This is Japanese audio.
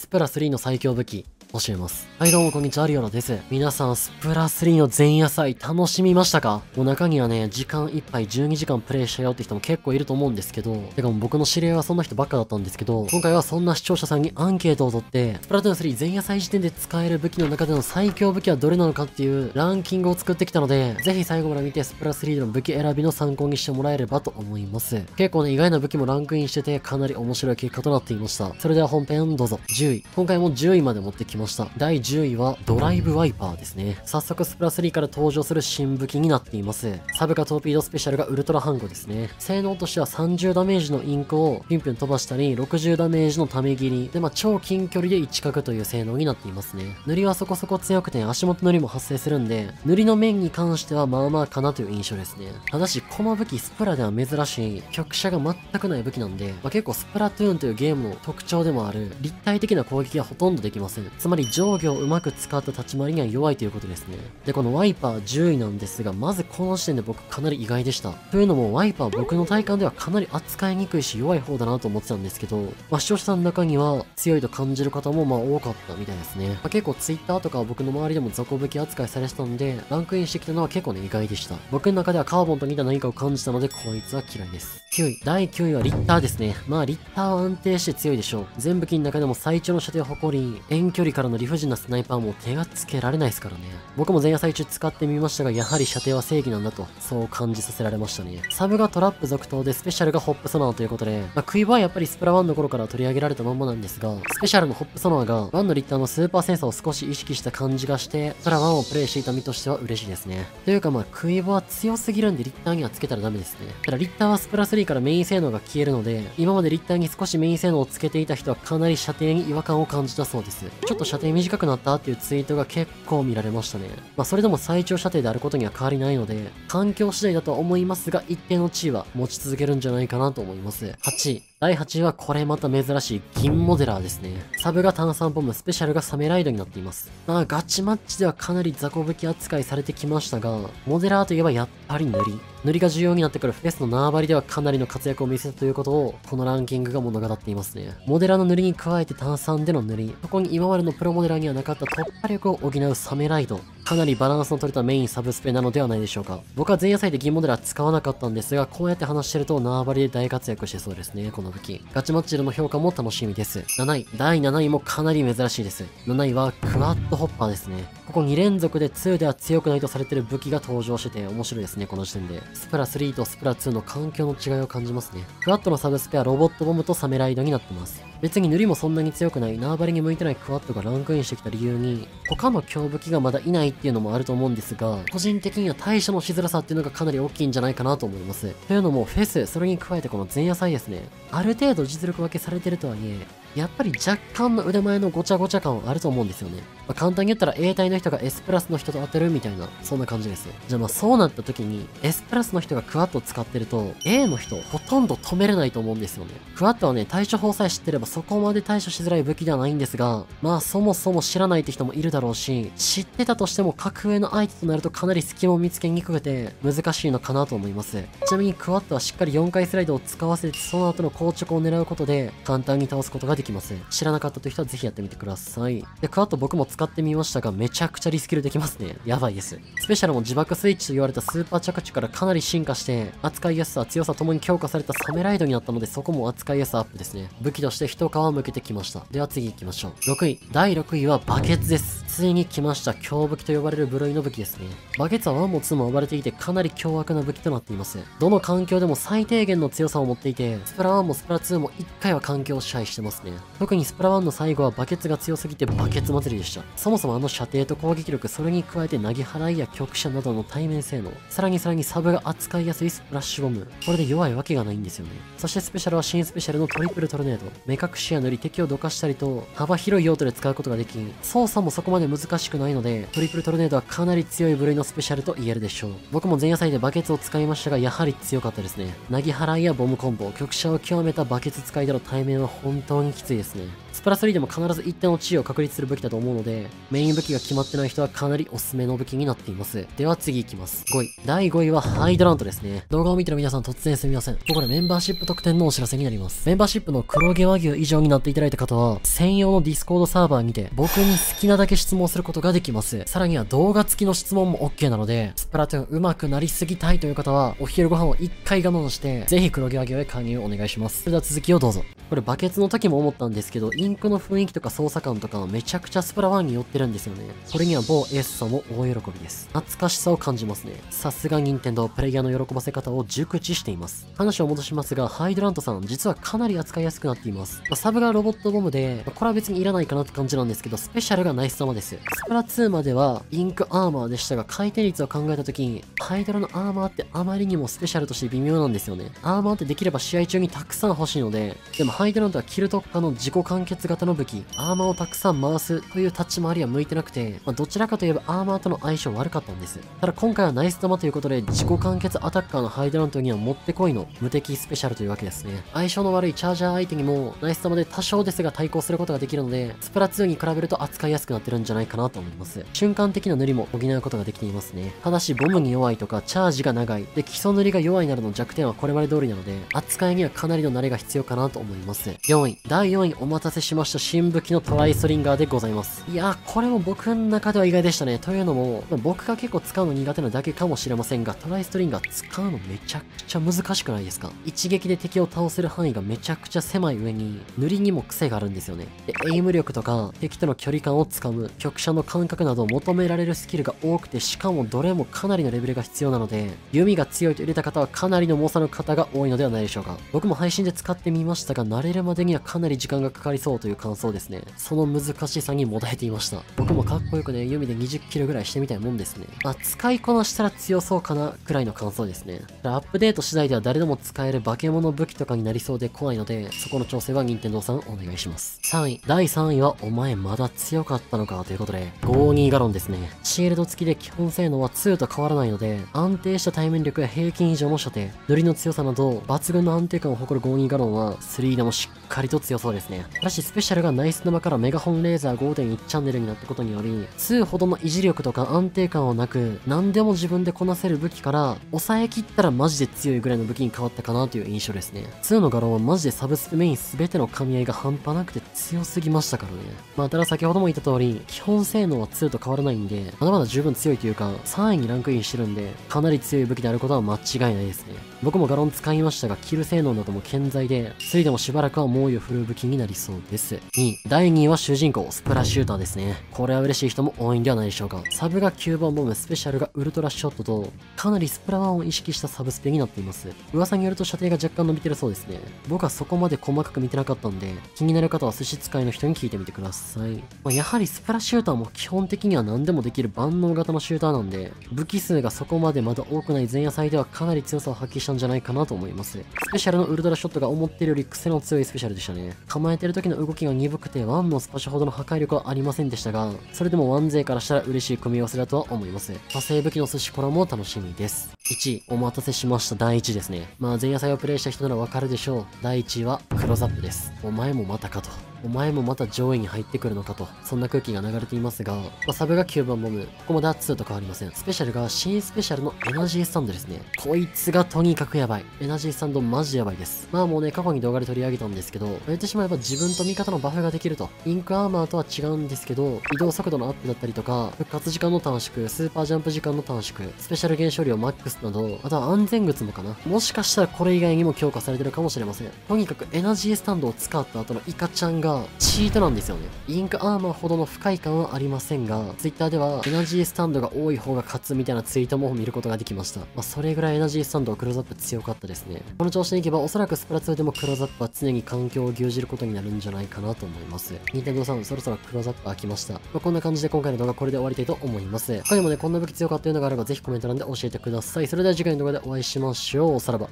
スプラ3の最強武器教えます。はいどうもこんにちは、アリオナです。皆さん、スプラ3の前夜祭楽しみましたか？もう中にはね、時間いっぱい12時間プレイしたよって人も結構いると思うんですけど、てかもう僕の知り合いはそんな人ばっかだったんですけど、今回はそんな視聴者さんにアンケートを取って、スプラトゥーン3前夜祭時点で使える武器の中での最強武器はどれなのかっていうランキングを作ってきたので、ぜひ最後まで見てスプラ3での武器選びの参考にしてもらえればと思います。結構ね、意外な武器もランクインしてて、かなり面白い結果となっていました。それでは本編どうぞ。10位。今回も10位まで持ってきました。第10位はドライブワイパーですね。早速スプラ3から登場する新武器になっています。サブカトーピードスペシャルがウルトラハンゴですね。性能としては30ダメージのインクをピュンピュン飛ばしたり60ダメージのため切りで、超近距離で1角という性能になっていますね。塗りはそこそこ強くて足元塗りも発生するんで、塗りの面に関してはまあまあかなという印象ですね。ただしこの武器スプラでは珍しい曲射が全くない武器なんで、結構スプラトゥーンというゲームの特徴でもある立体的な攻撃はほとんどできません。つまり上下をうまく使った立ち回りには弱いということですね。で、このワイパー10位なんですが、まずこの時点で僕かなり意外でした。というのもワイパー僕の体感ではかなり扱いにくいし弱い方だなと思ってたんですけど、視聴者さんの中には強いと感じる方も多かったみたいですね。結構 Twitter とか僕の周りでも雑魚武器扱いされてたんで、ランクインしてきたのは結構ね意外でした。僕の中ではカーボンと似た何かを感じたので、こいつは嫌いです。9位。第9位はリッターですね。リッターは安定して強いでしょう。全武器の中でも最長の射程を誇り、遠距離からの理不尽なスナイパーも手がつけられないですからね。僕も前夜祭中使ってみましたが、やはり射程は正義なんだと、そう感じさせられましたね。サブがトラップ続投で、スペシャルがホップソナーということで、クイバはやっぱりスプラ1の頃から取り上げられたまんまなんですが、スペシャルのホップソナーが1のリッターのスーパーセンサーを少し意識した感じがして、スプラ1をプレイしていた身としては嬉しいですね。というかクイバは強すぎるんでリッターにはつけたらダメですね。ただリッターはスプラ3からメイン性能が消えるので、今までリッターに少しメイン性能をつけていた人はかなり射程に違和感を感じたそうです。ちょっと射程短くなったっていうツイートが結構見られましたね。それでも最長射程であることには変わりないので、環境次第だとは思いますが、一定の地位は持ち続けるんじゃないかなと思います。8位。第8位はこれまた珍しい銀モデラーですね。サブが炭酸ボム、スペシャルがサメライドになっています。ガチマッチではかなり雑魚武器扱いされてきましたが、モデラーといえばやっぱり塗り。塗りが重要になってくるフェスの縄張りではかなりの活躍を見せたということを、このランキングが物語っていますね。モデラーの塗りに加えて炭酸での塗り、そこに今までのプロモデラーにはなかった突破力を補うサメライド。かなりバランスの取れたメインサブスペなのではないでしょうか。僕は前夜祭で銀モデラー使わなかったんですが、こうやって話してると縄張りで大活躍してそうですね、この武器。ガチマッチでの評価も楽しみです。7位。第7位もかなり珍しいです。7位はクワッドホッパーですね。ここ2連続で2では強くないとされてる武器が登場してて面白いですね、この時点で。スプラ3とスプラ2の環境の違いを感じますね。クワッドのサブスペはロボットボムとサメライドになってます。別に塗りもそんなに強くない、縄張りに向いてないクワッドがランクインしてきた理由に、他の強武器がまだいないっていうのもあると思うんですが、個人的には対処のしづらさっていうのがかなり大きいんじゃないかなと思います。というのもフェス、それに加えてこの前夜祭ですね。ある程度実力分けされてるとはいえ、やっぱり若干の腕前のごちゃごちゃ感はあると思うんですよね。簡単に言ったら A 隊の人が S プラスの人と当てるみたいな、そんな感じです。じゃあそうなった時に S プラスの人がクワッドを使ってると A の人ほとんど止めれないと思うんですよね。クワッドはね、対処法さえ知ってればそこまで対処しづらい武器ではないんですが、そもそも知らないって人もいるだろうし、知ってたとしても格上の相手となるとかなり隙間を見つけにくくて難しいのかなと思います。ちなみにクワッドはしっかり4回スライドを使わせて、その後の硬直を狙うことで簡単に倒すことができます。知らなかったという人はぜひやってみてください。で、クワッド僕も使ってみましたが、めちゃくちゃリスキルできますね。やばいです。スペシャルも自爆スイッチと言われたスーパー着地からかなり進化して、扱いやすさ、強さともに強化されたサメライドになったので、そこも扱いやすさアップですね。武器として一皮むけてきました。では次行きましょう。6位。第6位はバケツです。ついに来ました。強武器と呼ばれる部類の武器ですね。バケツは1も2も呼ばれていて、かなり凶悪な武器となっています。どの環境でも最低限の強さを持っていて、スプラ1もスプラ2も1回は環境を支配してますね。特にスプラ1の最後はバケツが強すぎてバケツ祭りでした。そもそも射程と攻撃力、それに加えて投げ払いや局射などの対面性能、さらにサブが扱いやすいスプラッシュボム、これで弱いわけがないんですよね。そしてスペシャルは新スペシャルのトリプルトルネード、目隠しや塗り、敵をどかしたりと幅広い用途で使うことができ、操作もそこまで難しくないので、トリプルトルネードはかなり強い部類のスペシャルと言えるでしょう。僕も前夜祭でバケツを使いましたが、やはり強かったですね。投げ払いやボムコンボ、局射を極めたバケツ使いでの対面は本当にきついですね。スプラ3でも必ず一定の地位を確立する武器だと思うので、メイン武器が決まってない人はかなりおすすめの武器になっています。では次行きます。5位。第5位はハイドラントですね。動画を見てる皆さん突然すみません。これメンバーシップ特典のお知らせになります。メンバーシップの黒毛和牛以上になっていただいた方は、専用のディスコードサーバーにて、僕に好きなだけ質問することができます。さらには動画付きの質問も OK なので、スプラトゥーン上手くなりすぎたいという方は、お昼ご飯を一回我慢して、ぜひ黒毛和牛へ加入お願いします。それでは続きをどうぞ。これバケツの時も思ったんですけど、インクの雰囲気とか操作感とかめちゃくちゃスプラ1に寄ってるんですよね。これには某エースさんも大喜びです。懐かしさを感じますね。さすが任天堂プレイヤーの喜ばせ方を熟知しています。話を戻しますが、ハイドラントさん実はかなり扱いやすくなっています。サブがロボットボムで、これは別にいらないかなって感じなんですけど、スペシャルがナイス様です。スプラ2まではインクアーマーでしたが、回転率を考えた時に、ハイドラのアーマーってあまりにもスペシャルとして微妙なんですよね。アーマーってできれば試合中にたくさん欲しいので、でもハイドラントはキル特化の自己完結型の武器、アーマーをたくさん回すという立ち回りは向いてなくて、どちらかといえばアーマーとの相性悪かったんです。ただ今回はナイス玉ということで、自己完結アタッカーのハイドラントにはもってこいの無敵スペシャルというわけですね。相性の悪いチャージャー相手にもナイス玉で多少ですが対抗することができるので、スプラ2に比べると扱いやすくなってるんじゃないかなと思います。瞬間的な塗りも補うことができていますね。ただしボムに弱いとかチャージが長い、で基礎塗りが弱いなどの弱点はこれまで通りなので、扱いにはかなりの慣れが必要かなと思います。4位。第4位お待たせしました新武器のトライストリンガーでございます。いやー、これも僕の中では意外でしたね。というのも、僕が結構使うの苦手なだけかもしれませんが、トライストリンガー使うのめちゃくちゃ難しくないですか？一撃で敵を倒せる範囲がめちゃくちゃ狭い上に、塗りにも癖があるんですよね。で、エイム力とか敵との距離感をつかむ、局所の感覚などを求められるスキルが多くて、しかもどれもかなりのレベルが必要なので、弓が強いと入れた方はかなりの猛者の方が多いのではないでしょうか。僕も配信で使ってみましたが、慣れるまでにはかなり時間がかかりそうという感想ですね。その難しさにもだえていました。僕もかっこよくね、弓で20キロぐらいしてみたいもんですね。まあ、使いこなしたら強そうかなくらいの感想ですね。アップデート次第では誰でも使える化け物武器とかになりそうで怖いので、そこの調整は任天堂さんお願いします。3位。第3位は、お前まだ強かったのかということで、52ガロンですね。シールド付きで基本性能は2と変わらないので、安定した対面力や平均以上の射程、塗りの強さなど、抜群の安定感を誇る52ガロンは、3でもしっかりと強そうですね。ただし、スペシャルがナイス沼からメガホンレーザー 5.1 チャンネルになったことにより、2ほどの維持力とか安定感はなく、何でも自分でこなせる武器から、抑え切ったらマジで強いぐらいの武器に変わったかなという印象ですね。2のガロンはマジでサブスクメイン全ての噛み合いが半端なくて強すぎましたからね。まあ、ただ先ほども言った通り、基本性能は2と変わらないんで、まだまだ十分強いというか、3位にランクインしてるんで、かなり強い武器であることは間違いないですね。僕もガロン使いましたが、キル性能なども健在で、3でもしばらくは猛威を振るう武器になりそうです。2位。第2位は主人公、スプラシューターですね。これは嬉しい人も多いんではないでしょうか。サブが9番ボム、スペシャルがウルトラショットと、かなりスプラ1を意識したサブスペになっています。噂によると射程が若干伸びてるそうですね。僕はそこまで細かく見てなかったんで、気になる方は寿司使いの人に聞いてみてください。まあ、やはりスプラシューターも基本的には何でもできる万能型のシューターなんで、武器数がそこまでまだ多くない前夜祭ではかなり強さを発揮したんじゃないかなと思います。スペシャルのウルトラショットが思ってるより癖の強いスペシャルでしたね。構えてる時の動きが鈍くて1のスパシャほどの破壊力はありませんでしたが、それでも1勢からしたら嬉しい組み合わせだとは思います。派生武器の寿司コラボも楽しみです。1位、お待たせしました第1位ですね。まあ前夜祭をプレイした人ならわかるでしょう。第1位はクローズアップです。お前もまたかと。お前もまた上位に入ってくるのかと、そんな空気が流れていますが、サブが9番ボム、ここまでは2と変わりません。スペシャルが新スペシャルのエナジースタンドですね。こいつがとにかくやばい。エナジースタンドマジやばいです。まあもうね、過去に動画で取り上げたんですけど、言ってしまえば自分と味方のバフができると。インクアーマーとは違うんですけど、移動速度のアップだったりとか、復活時間の短縮、スーパージャンプ時間の短縮、スペシャル減少量マックスなど、あとは安全靴もかな。もしかしたらこれ以外にも強化されてるかもしれません。とにかくエナジースタンドを使った後のイカちゃんが、チートなんですよね。インクアーマーほどの不快感はありませんが、Twitter ではエナジースタンドが多い方が勝つみたいなツイートも見ることができました。まあ、それぐらいエナジースタンドをクローズアップ強かったですね。この調子でいけばおそらくスプラ2でもクローズアップは常に環境を牛耳ることになるんじゃないかなと思います。任天堂さん、そろそろクローズアップ飽きました。まあ、こんな感じで今回の動画これで終わりたいと思います。他にもね、こんな武器強かったというのがあればぜひコメント欄で教えてください。それでは次回の動画でお会いしましょう。さらば。